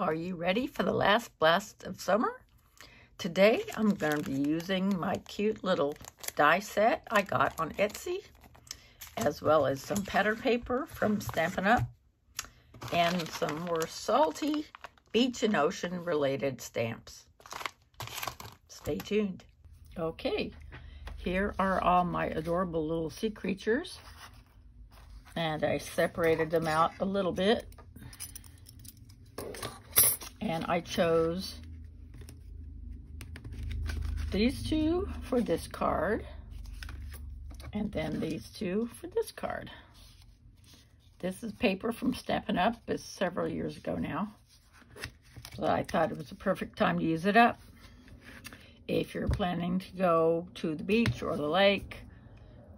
Are you ready for the last blast of summer? Today, I'm going to be using my cute little die set I got on Etsy, as well as some pattern paper from Stampin' Up, and some more salty beach and ocean related stamps. Stay tuned. Okay, here are all my adorable little sea creatures, and I separated them out a little bit, and I chose these two for this card, and then these two for this card. This is paper from Stampin' Up. It's several years ago now, so I thought it was the perfect time to use it up. If you're planning to go to the beach or the lake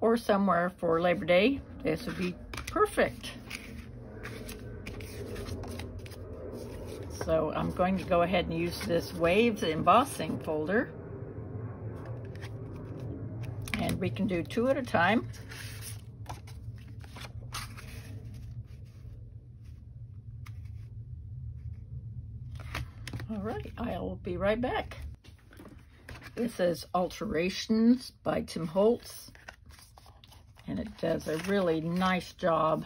or somewhere for Labor Day, this would be perfect. So I'm going to go ahead and use this waves embossing folder. And we can do two at a time. All right, I'll be right back. This is Alterations by Tim Holtz, and it does a really nice job.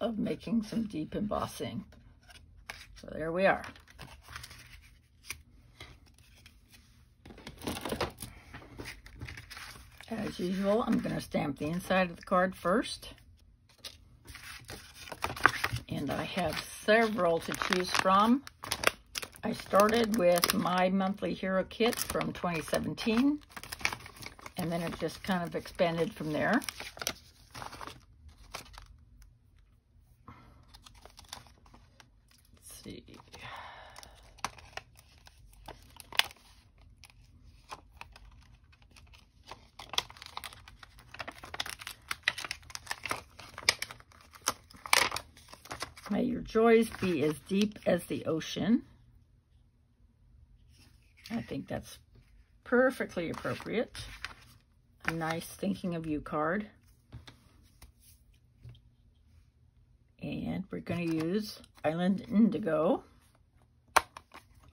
Of making some deep embossing. So there we are. As usual, I'm going to stamp the inside of the card first. And I have several to choose from. I started with my monthly hero kit from 2017, and then it just kind of expanded from there. Let's see. May your joys be as deep as the ocean. I think that's perfectly appropriate. A nice thinking of you card. And we're going to use Island Indigo,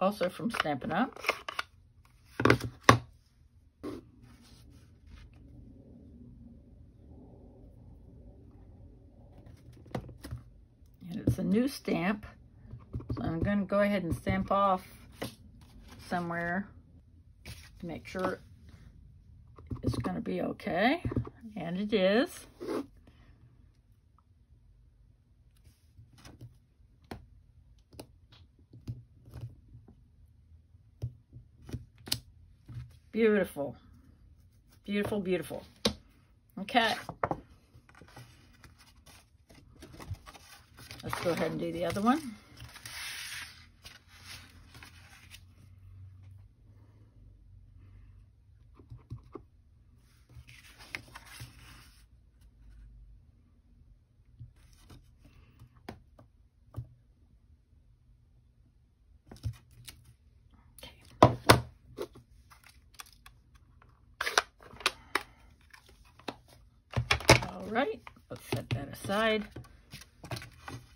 also from Stampin' Up. It's a new stamp, so I'm going to go ahead and stamp off somewhere to make sure it's going to be okay, and it is. Beautiful, beautiful, beautiful. Okay. Let's go ahead and do the other one. Okay. All right, let's set that aside.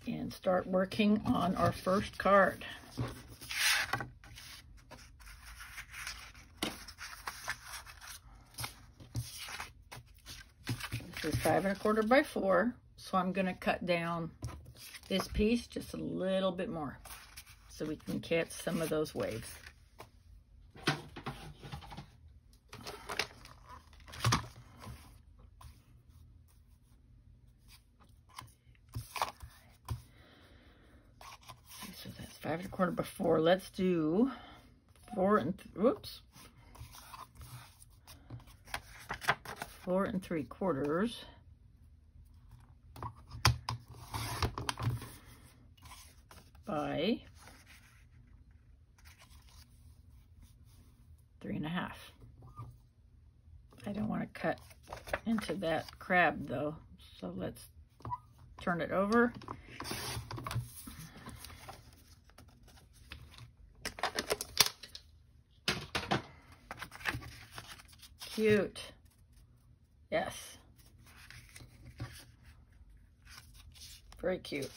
And start working on our first card. This is 5 1/4 by 4, so I'm going to cut down this piece just a little bit more so we can catch some of those waves. So that's 5 1/4 by 4. Let's do 4 3/4. By 3 1/2. I don't want to cut into that crab though. So let's turn it over. Cute. Yes. Very cute.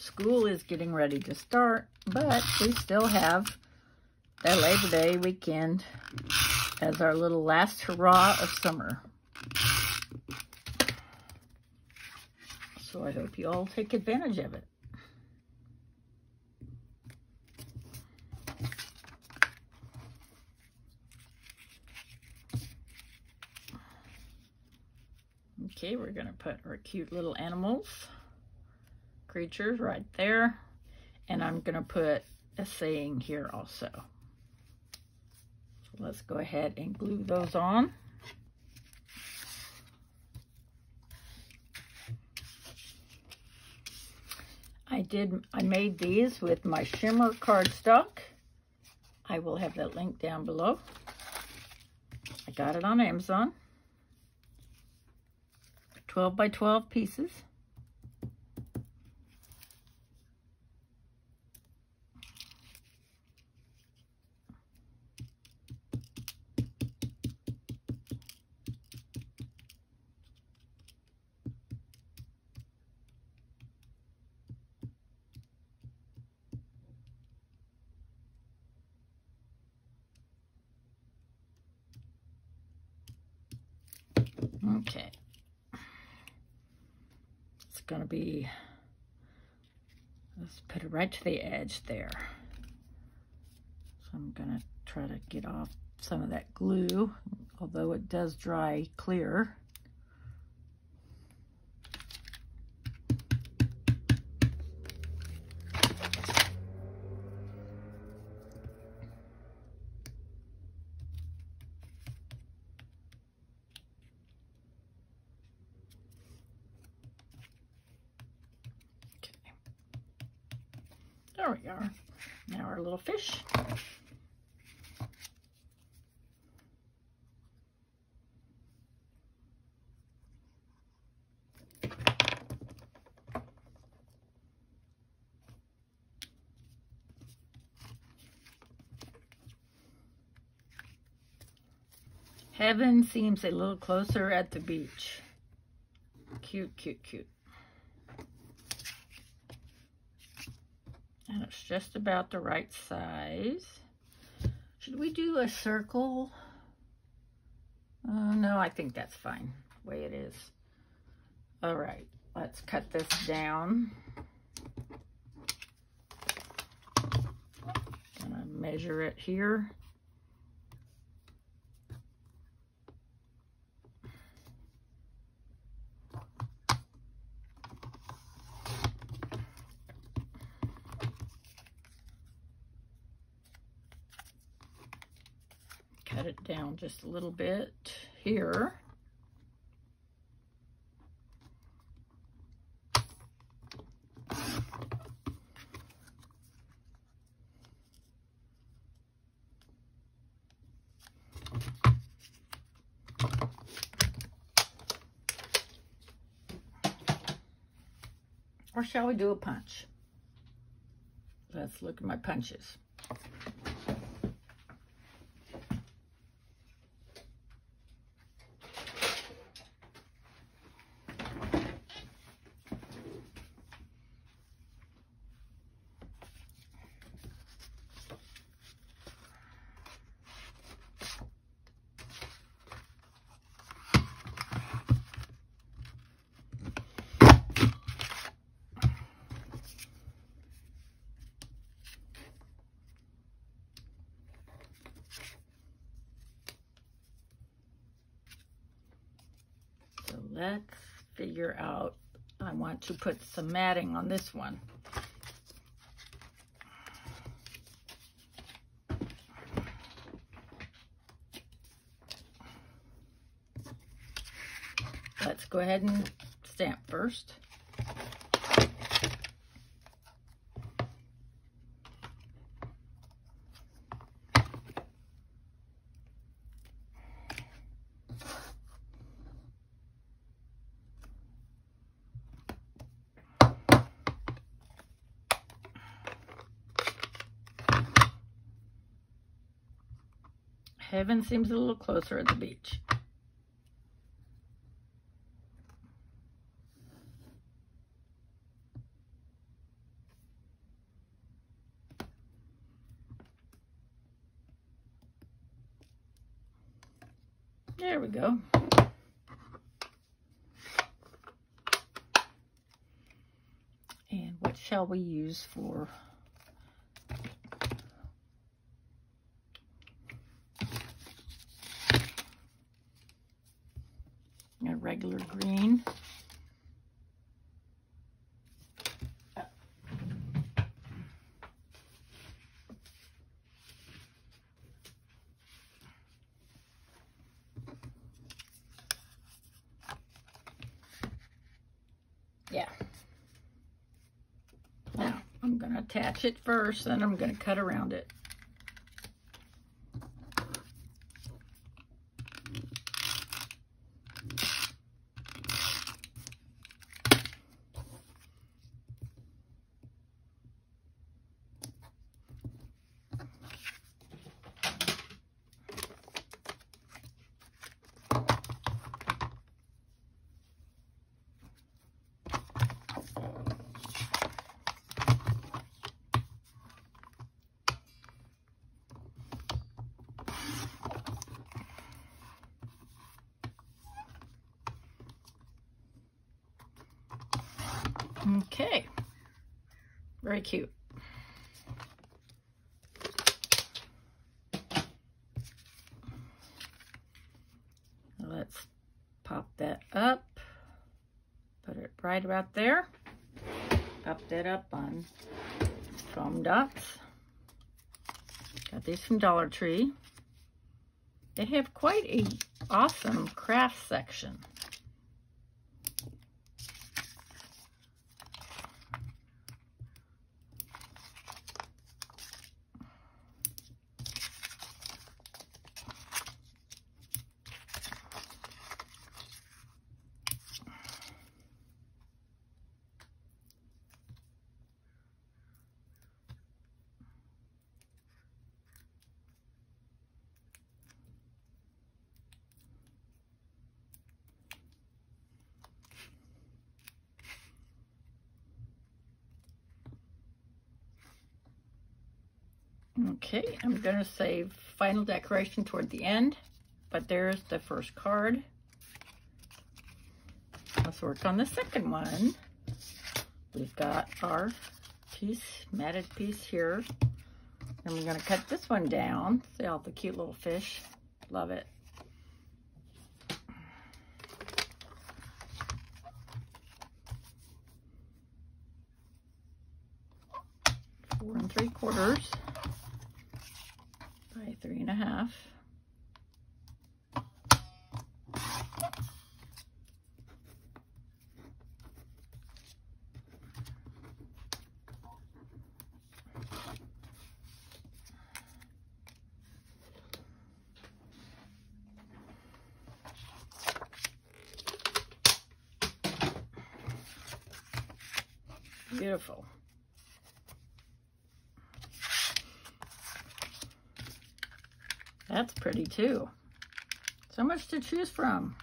School is getting ready to start, but we still have that Labor Day weekend as our little last hurrah of summer. So I hope you all take advantage of it. Okay, we're going to put our cute little animals. Creatures right there, and I'm gonna put a saying here also. So let's go ahead and glue those on. I made these with my shimmer cardstock. I will have that link down below. I got it on Amazon. 12 by 12 pieces. Okay, it's going to be, let's put it right to the edge there. So I'm going to try to get off some of that glue, although it does dry clear. There we are. Now our little fish. Heaven seems a little closer at the beach. Cute, cute, cute. And it's just about the right size. Should we do a circle? No, I think that's fine, the way it is. All right, let's cut this down. I'm gonna measure it here. Cut it down just a little bit here. Or shall we do a punch? Let's look at my punches. Let's figure out, I want to put some matting on this one. Let's go ahead and stamp first. Heaven seems a little closer at the beach. There we go. And what shall we use for... regular green. Yeah. Now, I'm going to attach it first, then I'm going to cut around it. Okay, very cute. Let's pop that up, put it right about there. Pop that up on foam dots. Got these from Dollar Tree. They have quite an awesome craft section. Okay, I'm going to save final decoration toward the end, but there's the first card. Let's work on the second one. We've got our piece, matted piece here, and we're going to cut this one down. See all the cute little fish? Love it. Four and three quarters. 3.5. Beautiful. That's pretty too. So much to choose from.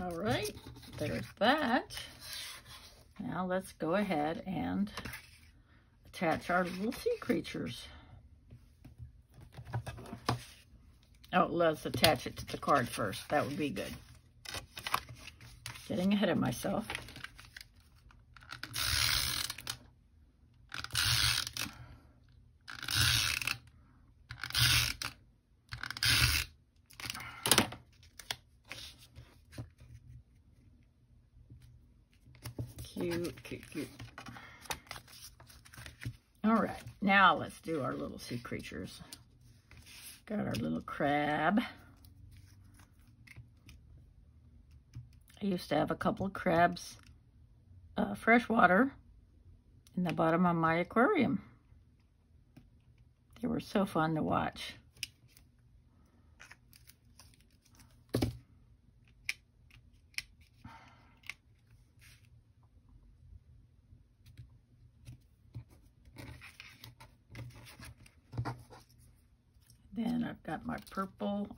All right, there's that. Now let's go ahead and attach our little sea creatures. Oh, let's attach it to the card first. That would be good. Getting ahead of myself. Cute. All right, now let's do our little sea creatures. Got our little crab. I used to have a couple of crabs, freshwater, in the bottom of my aquarium. They were so fun to watch. Then I've got my purple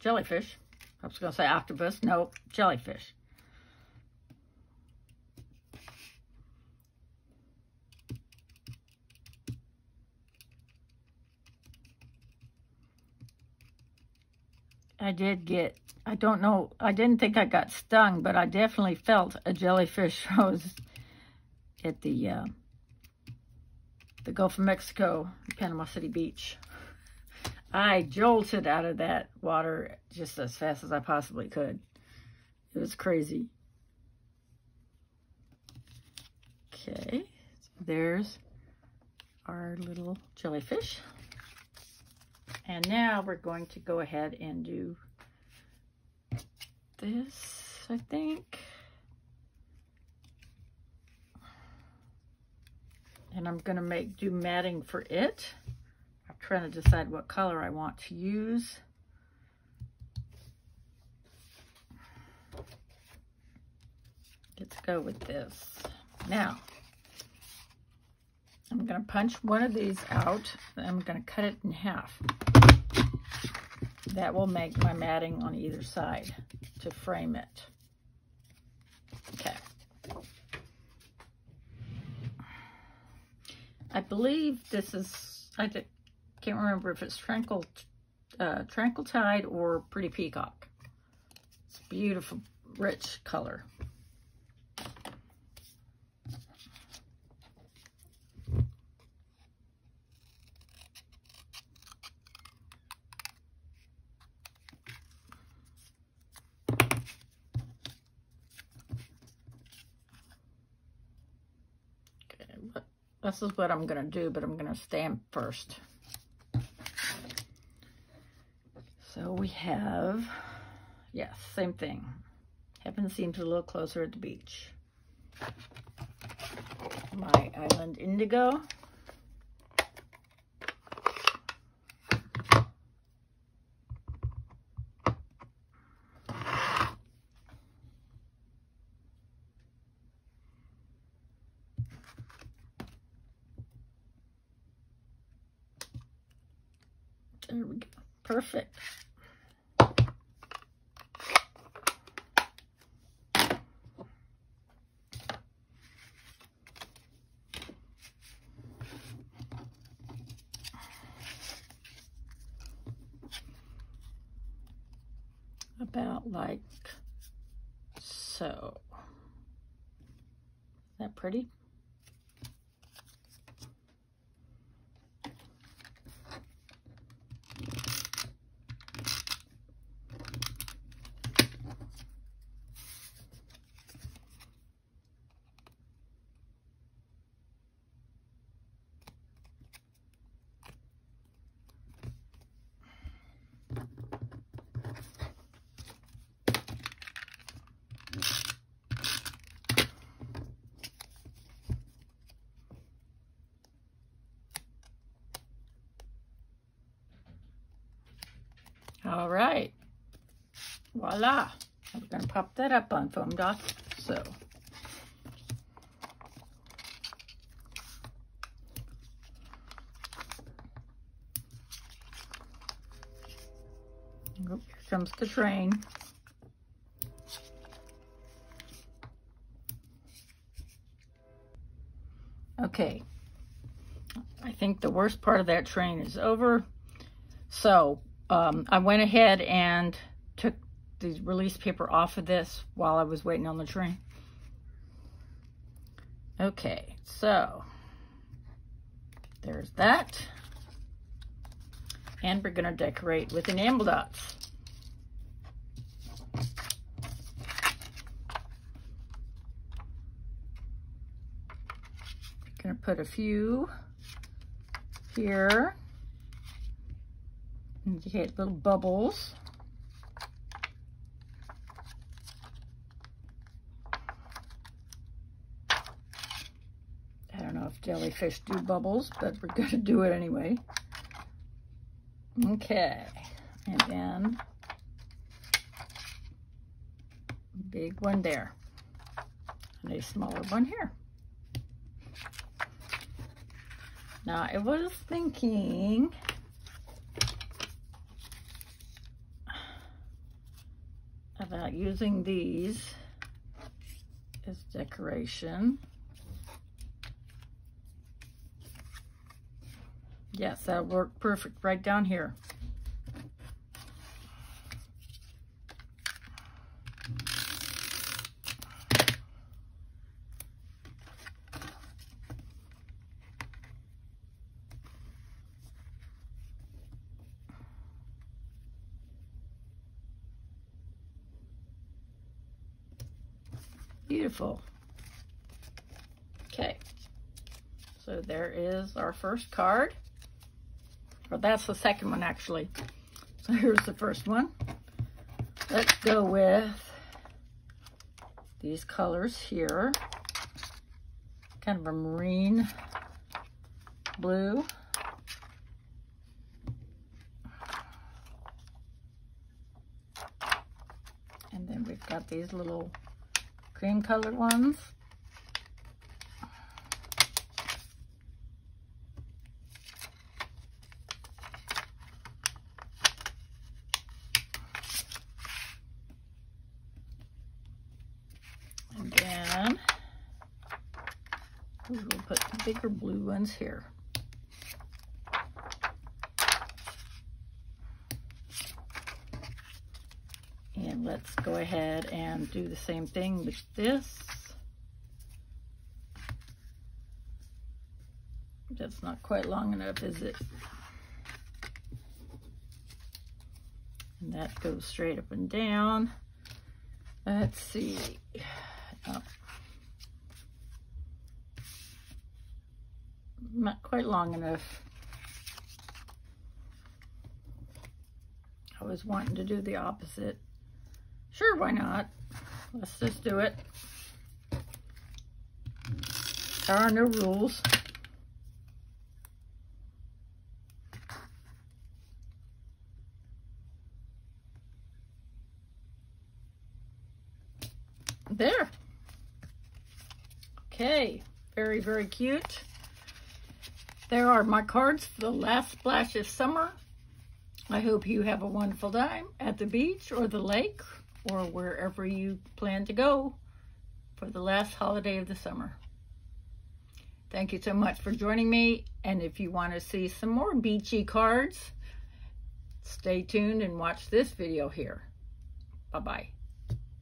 jellyfish. I was going to say octopus. Nope, jellyfish. I did get, I don't know, I didn't think I got stung, but I definitely felt a jellyfish. I was at the Gulf of Mexico, Panama City Beach. I jolted out of that water just as fast as I possibly could. It was crazy. Okay, so there's our little jellyfish. And now we're going to go ahead and do this, I think. And I'm gonna do matting for it. Trying to decide what color I want to use. Let's go with this. Now, I'm going to punch one of these out. I'm going to cut it in half. That will make my matting on either side to frame it. Okay. I believe this is, I can't remember if it's Tranquil Tide or Pretty Peacock. It's a beautiful, rich color. Okay, this is what I'm gonna do, but I'm gonna stamp first. So we have, yes, same thing. Heaven seems a little closer at the beach. My Island Indigo. There we go, perfect. About like so. Is that pretty? All right, voila. I'm gonna pop that up on foam dock, so. Here comes the train. Okay, I think the worst part of that train is over, so. I went ahead and took the release paper off of this while I was waiting on the train. Okay, so there's that. And we're gonna decorate with enamel dots. Gonna put a few here, indicate little bubbles. I don't know if jellyfish do bubbles, but we're gonna do it anyway. Okay, and then big one there, and a smaller one here. Now I was thinking about using these as decoration. Yes, that worked perfect right down here. Beautiful. Okay, so there is our first card. Well, that's the second one actually. So here's the first one. Let's go with these colors here. Kind of a marine blue. And then we've got these little cream colored ones. And then we'll put the bigger blue ones here. And let's go ahead and do the same thing with this. That's not quite long enough, is it? And that goes straight up and down. Let's see. Oh. Not quite long enough. I was wanting to do the opposite. Sure, why not? Let's just do it. There are no rules. There. Okay, very, very cute. There are my cards for the last splash of summer. I hope you have a wonderful time at the beach or the lake, or wherever you plan to go for the last holiday of the summer. Thank you so much for joining me, and if you want to see some more beachy cards, stay tuned and watch this video here. Bye-bye.